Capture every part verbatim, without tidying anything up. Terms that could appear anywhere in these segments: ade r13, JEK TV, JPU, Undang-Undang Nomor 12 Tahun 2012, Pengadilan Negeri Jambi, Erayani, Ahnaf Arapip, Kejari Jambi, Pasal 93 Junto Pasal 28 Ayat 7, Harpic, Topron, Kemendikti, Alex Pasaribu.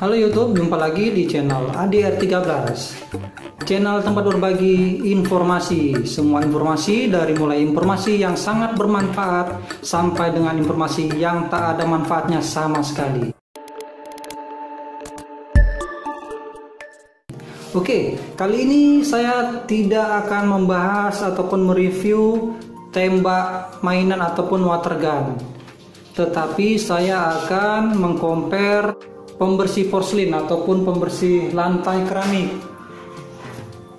Halo YouTube, jumpa lagi di channel A D R tiga belas, channel tempat berbagi informasi. Semua informasi, dari mulai informasi yang sangat bermanfaat sampai dengan informasi yang tak ada manfaatnya sama sekali. Oke, kali ini saya tidak akan membahas ataupun mereview tembak mainan ataupun water gun, tetapi saya akan mengcompare pembersih porselin ataupun pembersih lantai keramik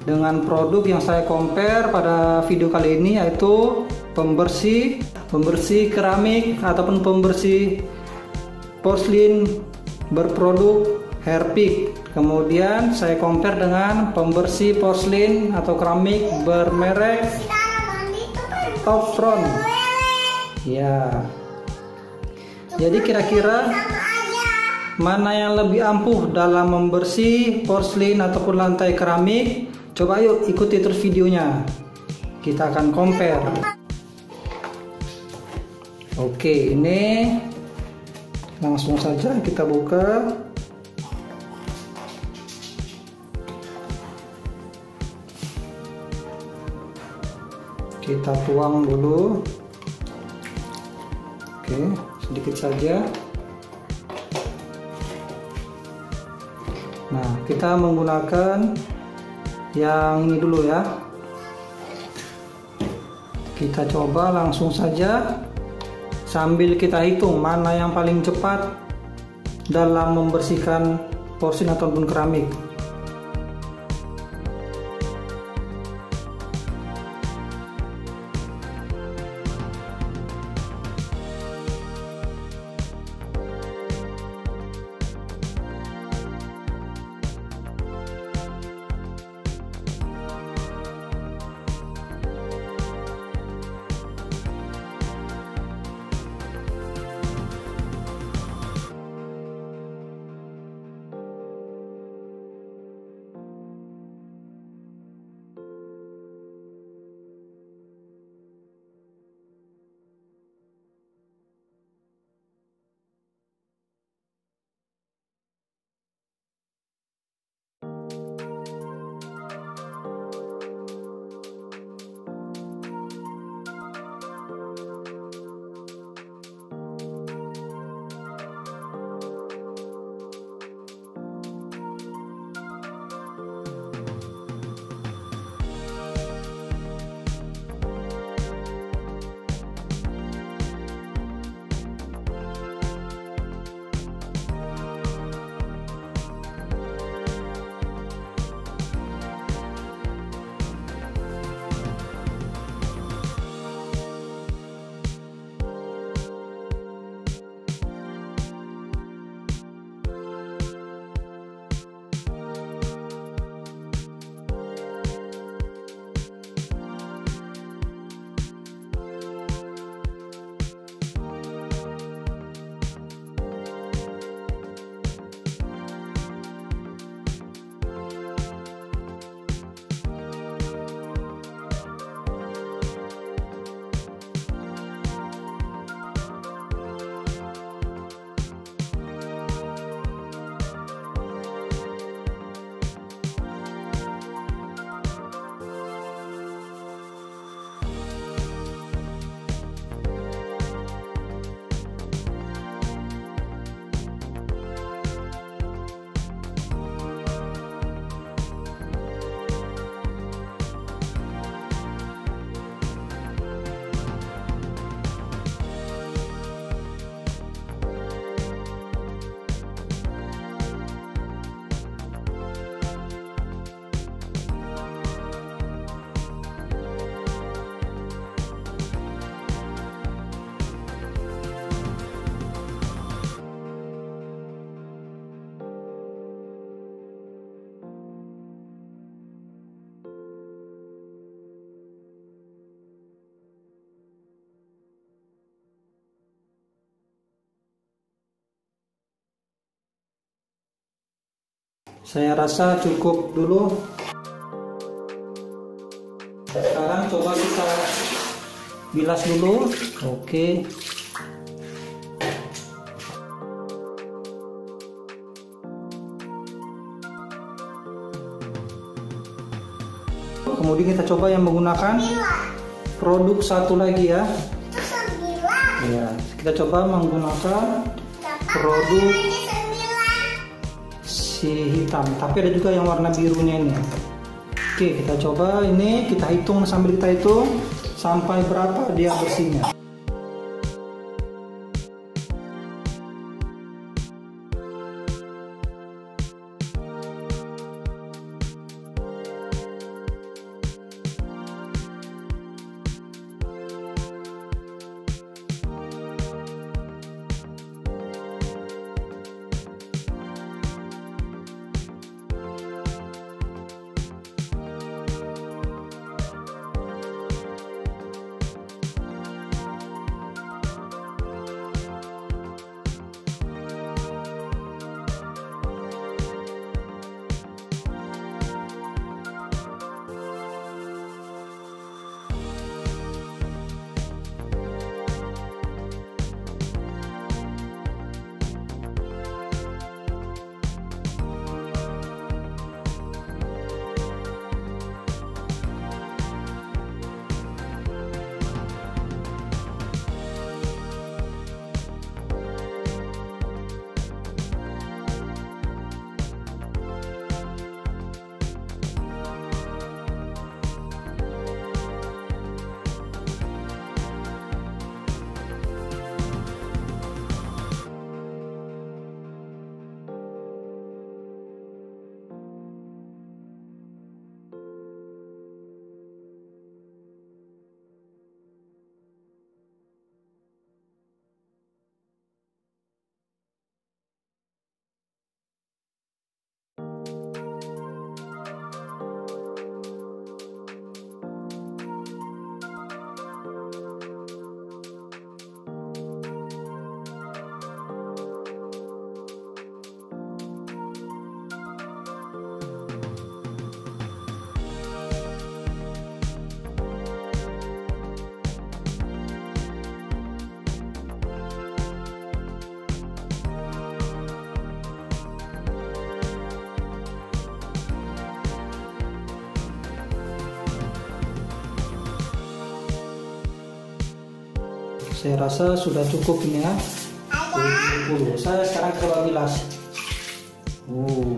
dengan produk yang saya compare pada video kali ini, yaitu pembersih pembersih keramik ataupun pembersih porselin berproduk Harpic. Kemudian saya compare dengan pembersih porselin atau keramik bermerek Topron. Ya. Jadi kira-kira mana yang lebih ampuh dalam membersih porselin ataupun lantai keramik? Coba yuk ikuti terus videonya. Kita akan compare. Oke, ini langsung saja kita buka. Kita tuang dulu. Oke, sedikit saja. Nah, kita menggunakan yang ini dulu ya. Kita coba langsung saja sambil kita hitung mana yang paling cepat dalam membersihkan porselin ataupun keramik. Saya rasa cukup dulu. Sekarang coba kita bilas dulu. Oke. Kemudian kita coba yang menggunakan produk satu lagi ya. Ya, kita coba menggunakan produk si hitam, tapi ada juga yang warna birunya ini. Oke, kita coba ini, kita hitung sambil kita hitung sampai berapa dia bersihnya. Saya rasa sudah cukup ini ya. Dulu, saya sekarang coba bilas. Uh.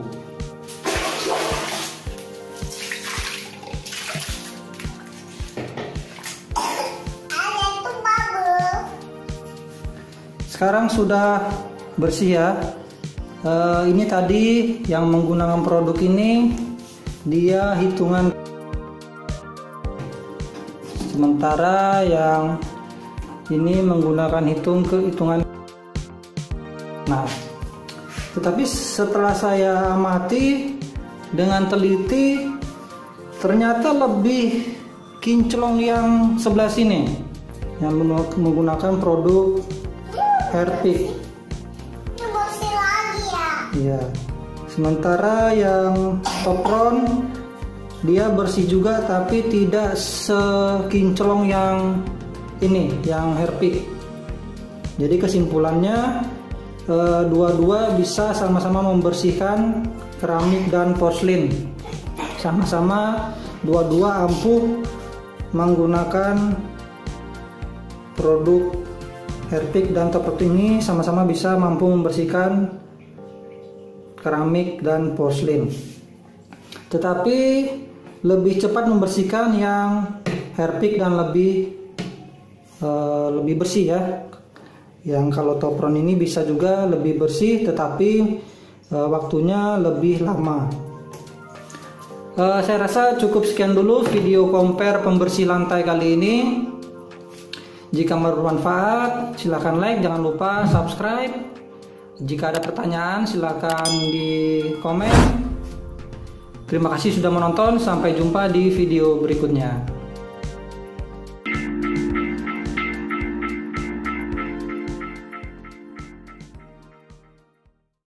Sekarang sudah bersih ya. Uh, ini tadi yang menggunakan produk ini dia hitungan. Sementara yang ini menggunakan hitung ke hitungan. Nah, tetapi setelah saya amati dengan teliti, ternyata lebih kinclong yang sebelah sini, yang menggunakan produk Harpic. Bersih lagi ya. Iya. Sementara yang Topron dia bersih juga, tapi tidak sekinclong yang ini yang Harpic. Jadi kesimpulannya dua-dua bisa sama-sama membersihkan keramik dan porselin, sama-sama dua-dua ampuh menggunakan produk Harpic dan Topron ini, sama-sama bisa mampu membersihkan keramik dan porselin, tetapi lebih cepat membersihkan yang Harpic dan lebih lebih bersih ya. Yang kalau Topron ini bisa juga lebih bersih, tetapi uh, waktunya lebih lama. Uh, saya rasa cukup sekian dulu video compare pembersih lantai kali ini. Jika bermanfaat silahkan like, jangan lupa subscribe. Jika ada pertanyaan silahkan di komen. Terima kasih sudah menonton, sampai jumpa di video berikutnya.